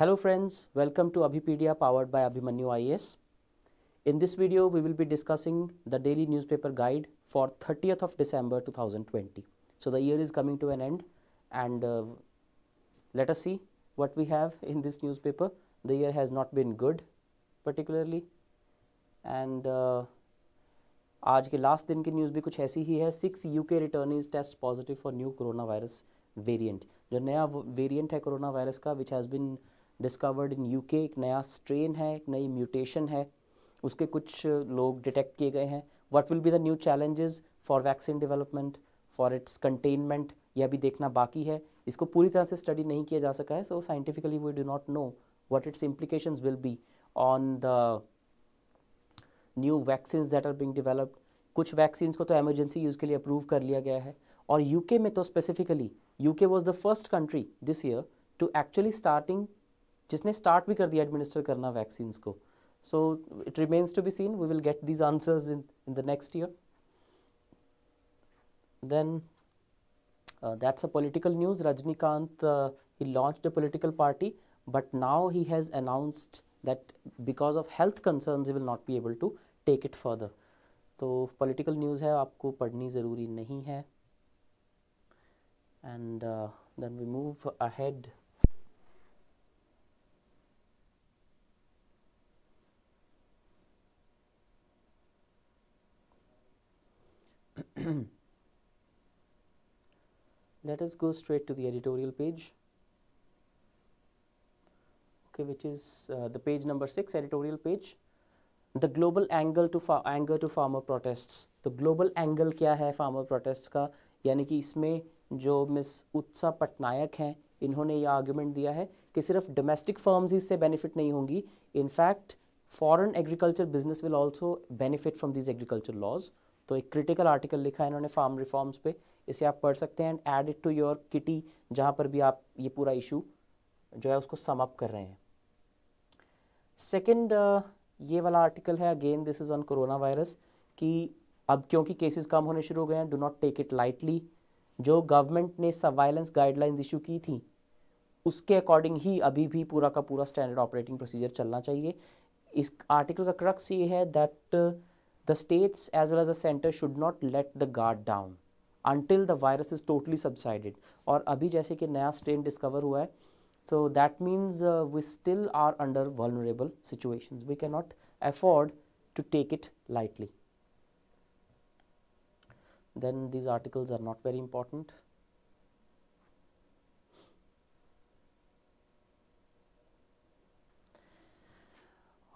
Hello friends, welcome to Abipedia powered by Abhimanyu IAS. In this video, we will be discussing the daily newspaper guide for 30th of December 2020. So the year is coming to an end and let us see what we have in this newspaper. The year has not been good particularly and आज के last दिन की news भी कुछ ऐसी ही है। 6 UK returnees test positive for new corona virus variant. जो नया वेरिएंट है कोरोना वायरस का which has been discovered in UK, एक नया स्ट्रेन है, एक नई म्यूटेशन है, उसके कुछ लोग डिटेक्ट किए गए हैं। What will be the new challenges for vaccine development, for its containment, यह भी देखना बाकी है। इसको पूरी तरह से स्टडी नहीं किया जा सका है, so scientifically we do not know what its implications will be on the new vaccines that are being developed. कुछ वैक्सीन्स को तो एमरजेंसी यूज़ के लिए अप्रूव कर लिया गया है और यूके में तो specifically UK was the first country this year to actually जिसने स्टार्ट भी कर दिया एडमिनिस्टर करना वैक्सीन्स को। So it remains to be seen, we will get these answers in the next year. Then that's a political news. Rajinikanth he launched a political party but now he has announced that because of health concerns he will not be able to take it further. तो political news है, आपको पढ़नी ज़रूरी नहीं है। And then we move ahead. Let us go straight to the editorial page, which is the page number 6, editorial page. The global angle to farmer protests. तो global angle क्या है farmer protests का, यानी कि इसमें जो मिस उत्सा पटनायक हैं इन्होंने ये आर्ग्यूमेंट दिया है कि सिर्फ डोमेस्टिक फर्म्स इससे बेनिफिट नहीं होंगी, in fact foreign agriculture business will also benefit from these agriculture laws. तो एक क्रिटिकल आर्टिकल लिखा है इन्होंने फार्म रिफॉर्म्स पे, इसे आप पढ़ सकते हैं and add it to your kitty, जहाँ पर भी आप ये पूरा इशू जो है उसको सम अप कर रहे हैं। सेकेंड ये वाला आर्टिकल है, again this is on corona virus, कि अब क्योंकि केसेस कम होने शुरू हो गए हैं do not take it lightly. जो गवर्नमेंट ने सर्वाइलेंस गाइडलाइंस इशू की थी उसके अकॉर्डिंग ही अभी भी पूरा का पूरा स्टैंडर्ड ऑपरेटिंग प्रोसीजर चलना चाहिए। इस आर्टिकल का क्रक्स ये है that the states as well as the centre should not let the guard down until the virus is totally subsided. और अभी जैसे कि नया स्ट्रेन डिस्कवर हुआ है, so that means we still are under vulnerable situations. We cannot afford to take it lightly. Then these articles are not very important.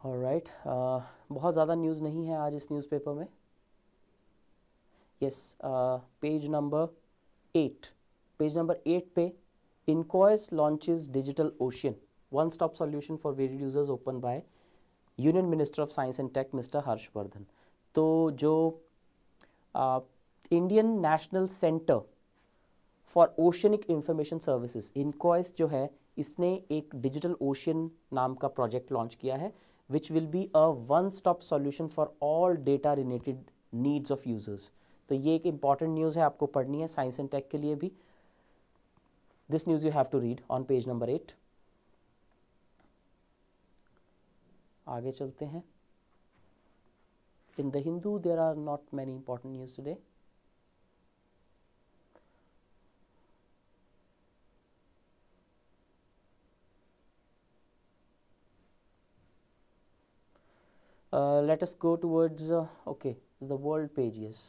All right, बहुत ज़्यादा news नहीं है आज इस newspaper में। Yes, page number 8. Page number 8 पे Inquest launches Digital Ocean, one-stop solution for varied users, opened by Union Minister of Science and Tech, Mr. Harshvardhan. तो जो Indian National Center for Oceanic Information Services, Inquest जो है, इसने एक Digital Ocean नाम का project launch किया है, which will be a one-stop solution for all data-related needs of users. तो ये एक important news है, आपको पढ़नी है Science and Tech के लिए भी। This news you have to read on page number 8. आगे चलते हैं। In the Hindu there are not many important news today. Let us go towards okay, the world page, yes.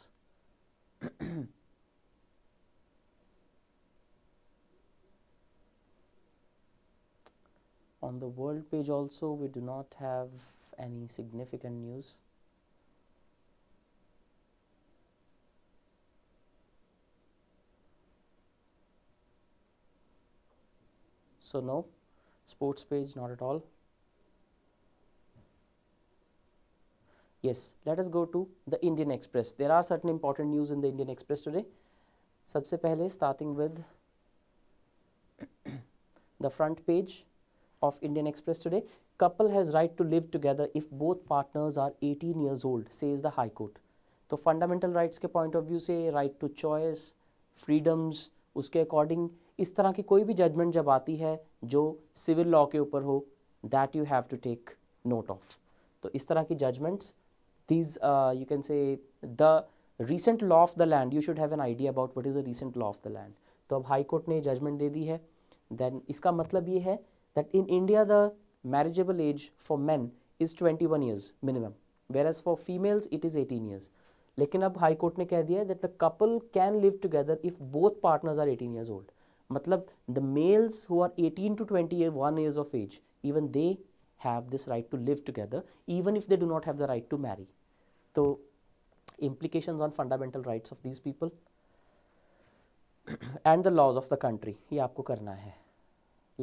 On the world page also we do not have any significant news. So no sports page, not at all. Yes, let us go to the Indian Express. There are certain important news in the Indian Express today. सबसे पहले starting with the front page of Indian Express today. Couple has right to live together if both partners are 18 years old, says the High Court. तो fundamental rights के point of view से right to choice, freedoms, उसके according इस तरह की कोई भी judgement जब आती है जो सिविल लॉ के ऊपर हो, that you have to take note of. तो इस तरह की judgements, these you can say the recent law of the land, you should have an idea about what is the recent law of the land. तो अब high court ने judgement दे दी है, देन इसका मतलब ये है that in India the marriageable age for man is 21 years minimum, where age for females it is 18 years. लेकिन अब हाई कोर्ट ने कह दिया है that the couple can live together if both partners are 18 years old. मतलब the males who are 18 to 21 years of age, even they have this right to live together even if they do not have the right to marry. तो implications on fundamental rights of these people and the laws of the country, ये आपको करना है.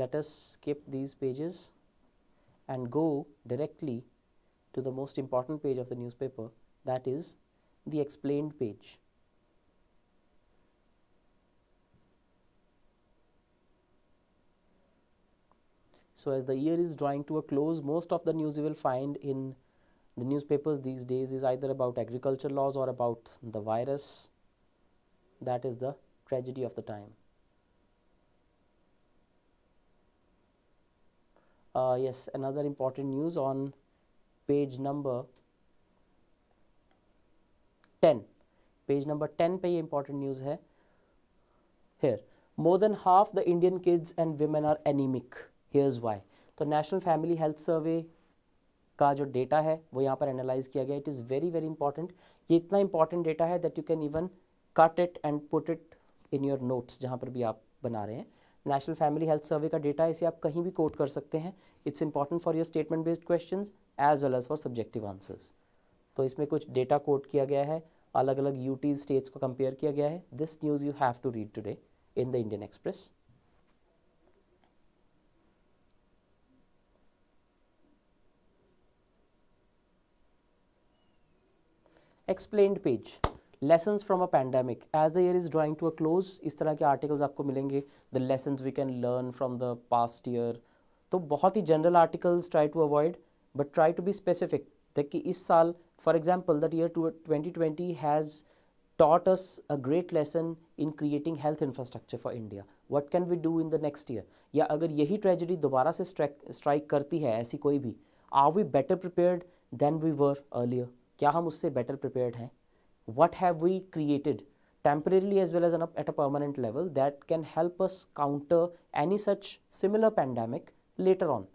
Let us skip these pages and go directly to the most important page of the newspaper, that is the explained page. So as the year is drawing to a close, most of the news you will find in the newspapers these days is either about agriculture laws or about the virus. That is the tragedy of the time. Yes, another important news on page number 10. Page number 10 पे ये important news है. Here, more than half the Indian kids and women are anemic. Here's why. तो National Family Health Survey का जो data है वो यहाँ पर एनालाइज किया गया. It is very very important. ये इतना इंपॉर्टेंट डेटा है that you can even cut it and put it in your notes जहाँ पर भी आप बना रहे हैं. नेशनल फैमिली हेल्थ सर्वे का डेटा, इसे आप कहीं भी कोट कर सकते हैं. It's important for your statement based questions as well as for subjective answers. तो इसमें कुछ डेटा कोट किया गया है, अलग अलग यूटी स्टेट्स को कंपेयर किया गया है. This news you have to read today in the Indian Express. Explained page, lessons from a pandemic. As the year is drawing to a close, इस तरह के आर्टिकल्स आपको मिलेंगे. The lessons we can learn from the past year. तो बहुत ही general articles, try to avoid but try to be specific that कि इस साल for example that year 2020 has taught us a great lesson in creating health infrastructure for India. What can we do in the next year? या अगर यही tragedy दोबारा से strike करती है, ऐसी कोई भी, are we better prepared than we were earlier? क्या हम उससे बेटर प्रिपेयर्ड हैं? What have we created temporarily as well as at a permanent level that can help us counter any such similar pandemic later on?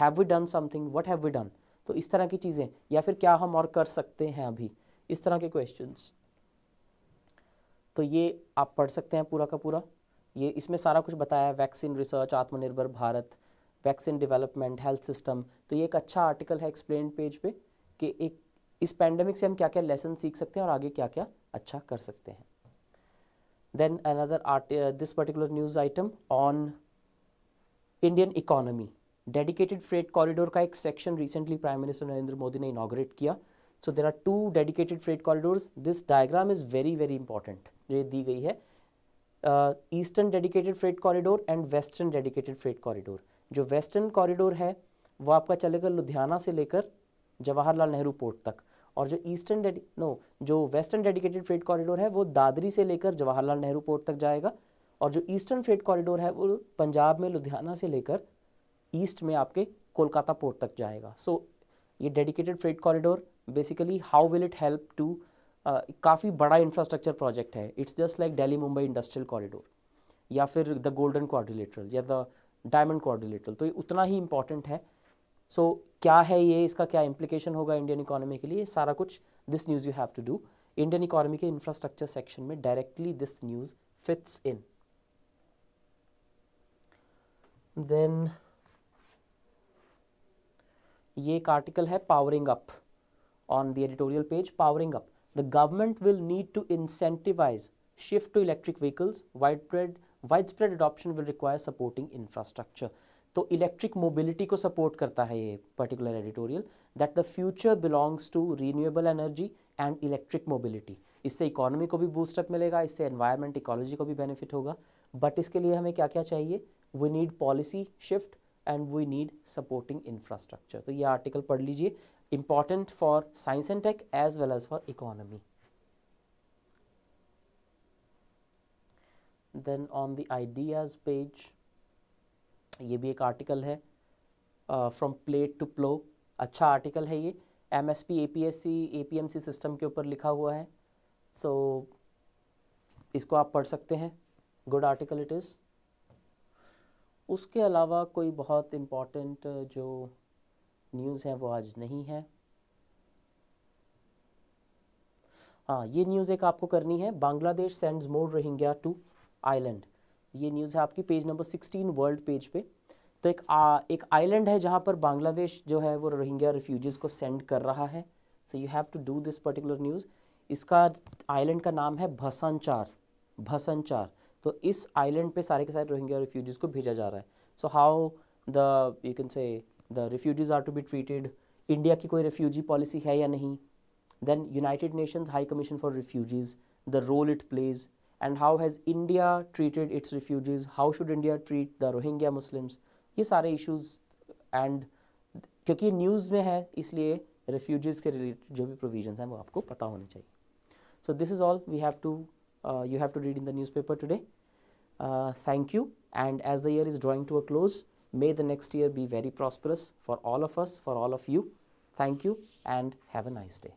Have we done something? What have we done? तो इस तरह की चीज़ें, या फिर क्या हम और कर सकते हैं अभी, इस तरह के क्वेश्चंस. तो ये आप पढ़ सकते हैं पूरा का पूरा. ये इसमें सारा कुछ बताया है. Vaccine research, Atmanirbhar Bharat, vaccine development, health system. तो ये एक अच्छा आर्टिकल है एक्सप्लेन पेज पे कि एक इस पैंडेमिक से हम क्या क्या लेसन सीख सकते हैं और आगे क्या क्या अच्छा कर सकते हैं. Then another this particular news item on Indian economy. Dedicated freight corridor का एक section recently prime minister Narendra Modi ने इनॉग्रेट किया. So there are 2 dedicated freight corridors. This diagram is very very important जो ये दी गई है. Eastern dedicated freight corridor and western dedicated freight corridor. जो वेस्टर्न कॉरिडोर है वो आपका चलेगा लुधियाना से लेकर जवाहरलाल नेहरू पोर्ट तक, और जो वेस्टर्न डेडिकेटेड फ्रेट कॉरिडोर है वो दादरी से लेकर जवाहरलाल नेहरू पोर्ट तक जाएगा, और जो ईस्टर्न फ्रेट कॉरिडोर है वो पंजाब में लुधियाना से लेकर ईस्ट में आपके कोलकाता पोर्ट तक जाएगा. सो ये dedicated freight corridor basically how will it help to, काफ़ी बड़ा इंफ्रास्ट्रक्चर प्रोजेक्ट है. It's just like Delhi Mumbai industrial corridor या फिर द गोल्डन क्वाड्रिलेटरल या द डायमंड क्वाड्रिलेटरल. तो ये उतना ही इंपॉर्टेंट है. सो क्या है ये, इसका क्या इम्प्लीकेशन होगा इंडियन इकोनॉमी के लिए, सारा कुछ this news you have to do. Indian economy के इंफ्रास्ट्रक्चर सेक्शन में directly this news fits in. Then ये एक आर्टिकल है powering up on the editorial page. Powering up, the government will need to incentivise shift to electric vehicles. Wide spread adoption will require supporting infrastructure. तो electric mobility को support करता है ये particular editorial, that the future belongs to renewable energy and electric mobility. इससे economy को भी boost up मिलेगा, इससे एनवायरनमेंट इकोलॉजी को भी बेनिफिट होगा. बट इसके लिए हमें क्या क्या चाहिए? We need policy shift and we need supporting infrastructure. तो ये आर्टिकल पढ़ लीजिए, important for science and tech as well as for economy. Then on the ideas page, ये भी एक आर्टिकल है, फ्रॉम प्लेट टू प्लो, अच्छा आर्टिकल है ये, MSP APSC APMC सिस्टम के ऊपर लिखा हुआ है, सो इसको आप पढ़ सकते हैं, गुड आर्टिकल इट इज़। उसके अलावा कोई बहुत इम्पॉर्टेंट जो न्यूज़ है वो आज नहीं है। हाँ, ये न्यूज़ एक आपको करनी है, Bangladesh sends more Rohingya to island, ये न्यूज़ है आपकी पेज नंबर 16 वर्ल्ड पेज पे। तो एक आइलैंड है जहाँ पर बांग्लादेश जो है वो रोहिंग्या रिफ्यूजीज़ को सेंड कर रहा है, so you have to do this particular news. इसका आइलैंड का नाम है भसनचार, भसनचार। तो इस आइलैंड पे सारे के सारे रोहिंग्या रिफ्यूजीज़ को भेजा जा रहा है। So how the you can say the refugees are to be treated, India की कोई रिफ्यूजी पॉलिसी है या नहीं, then United Nations High Commission for refugees, the role it plays and how has India treated its refugees, how should India treat the Rohingya Muslims, ये सारे issues. And क्योंकि news में है इसलिए रिफ्यूजीज़ के रिलेटेड जो भी प्रोविजंस हैं वो आपको पता होने चाहिए। So this is all we have to you have to read in the newspaper today. Thank you, and as the year is drawing to a close, may the next year be very prosperous for all of us, for all of you. Thank you and have a nice day.